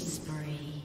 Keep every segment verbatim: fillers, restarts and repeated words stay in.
spree.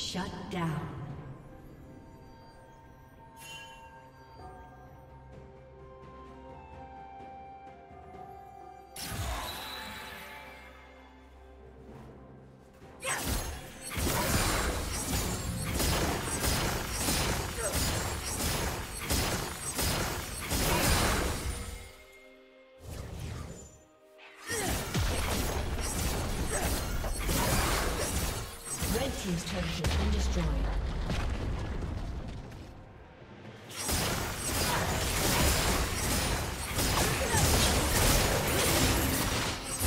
Shut down. Team's turret has been destroyed.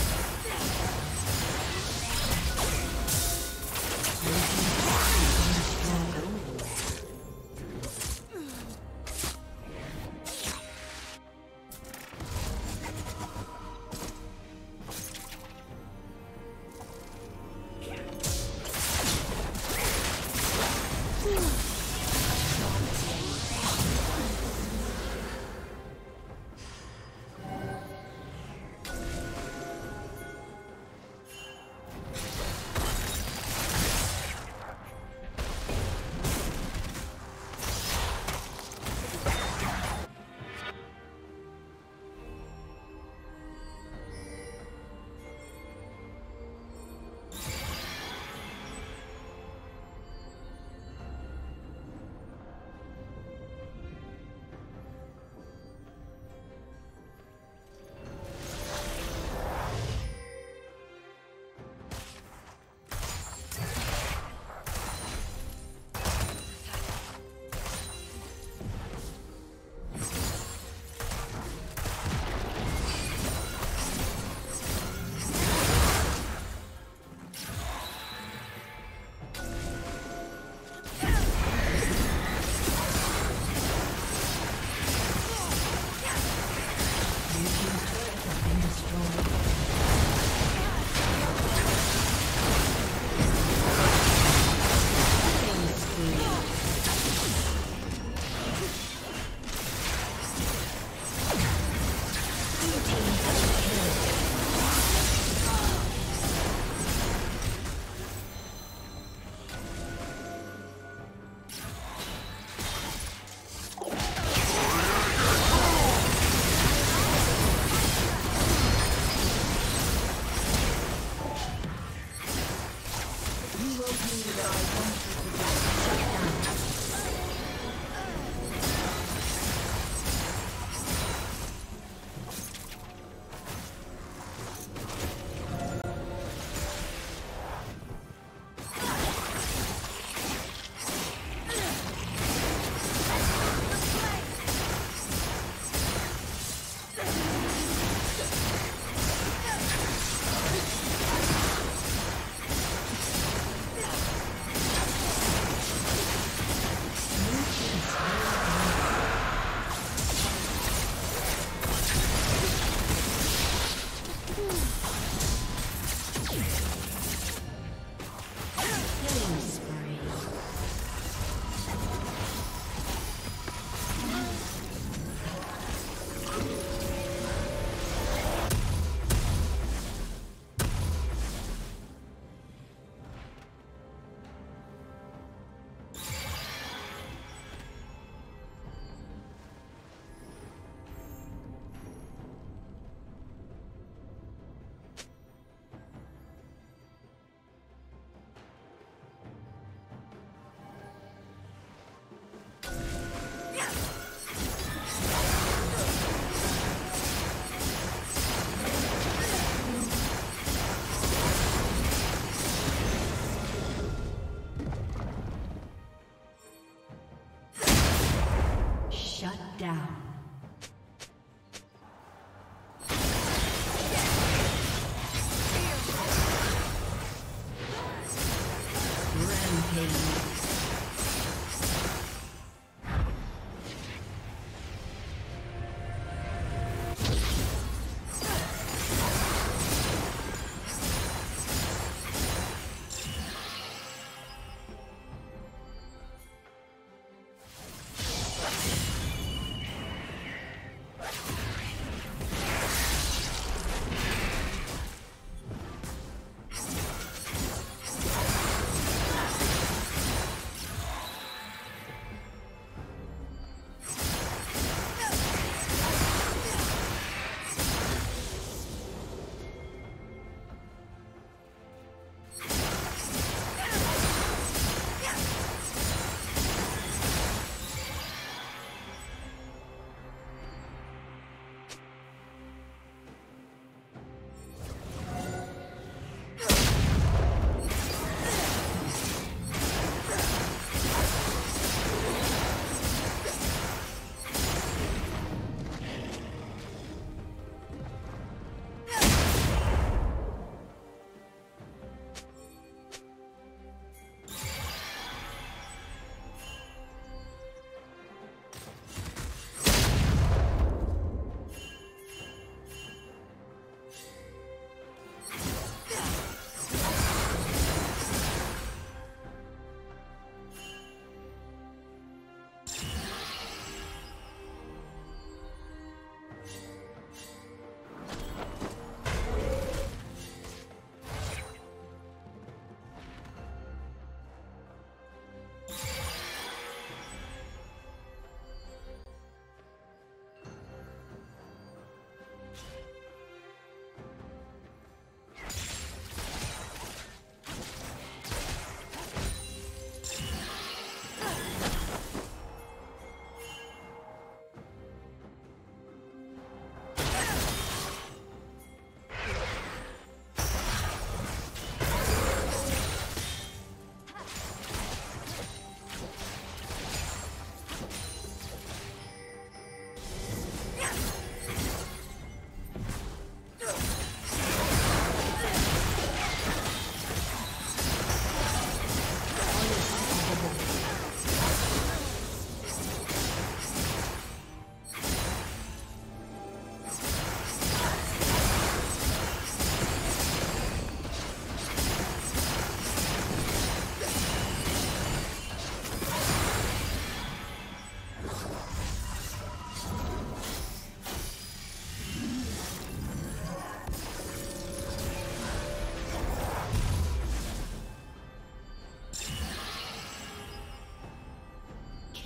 Shut down.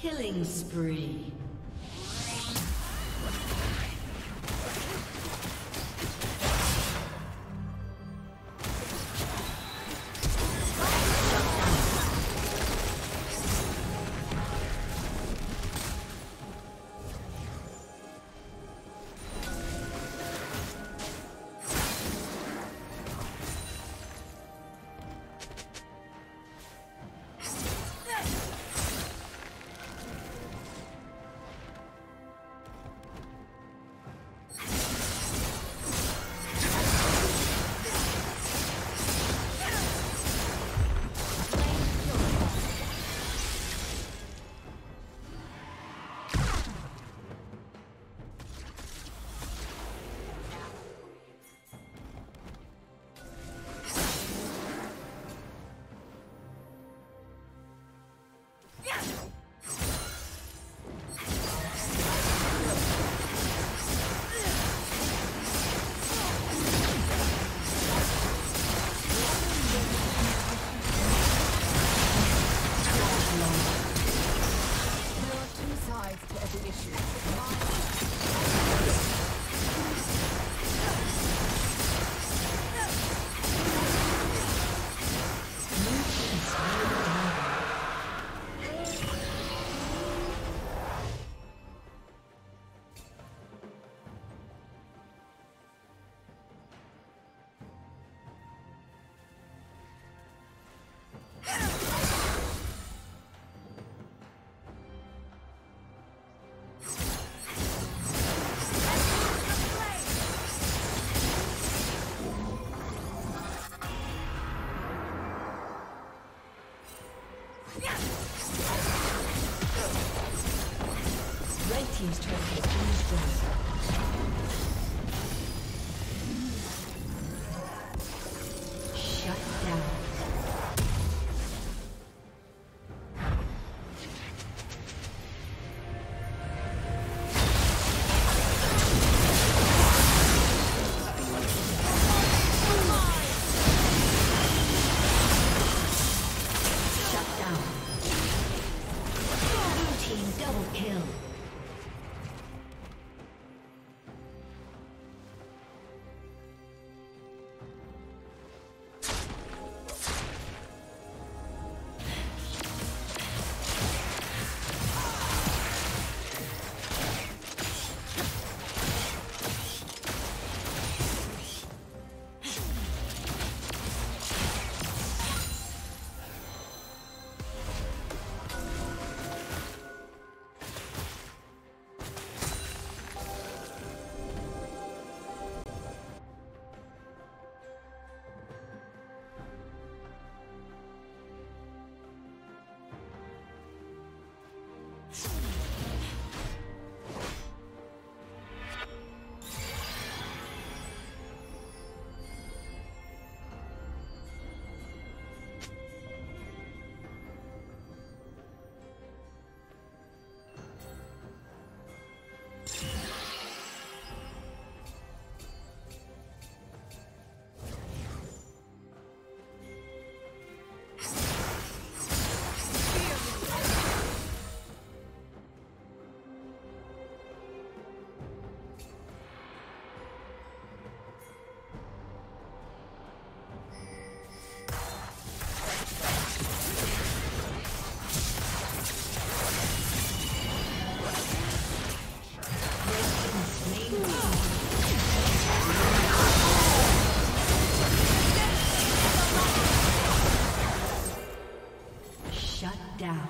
Killing spree. Red team's turret has been destroyed. Shut down. Destroyed. Shut down.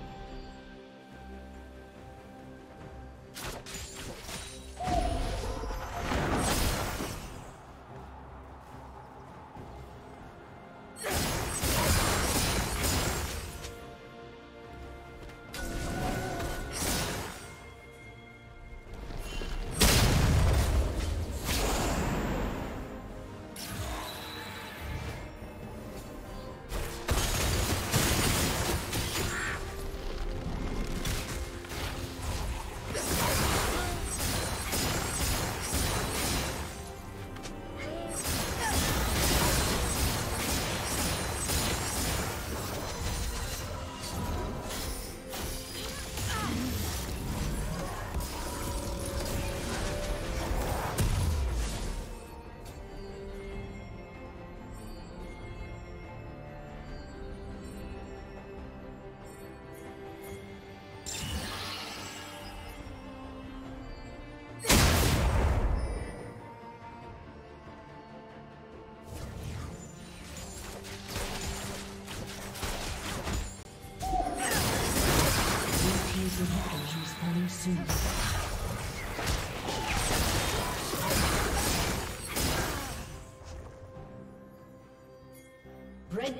Red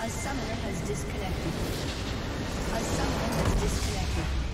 A summoner has disconnected. A summoner has disconnected.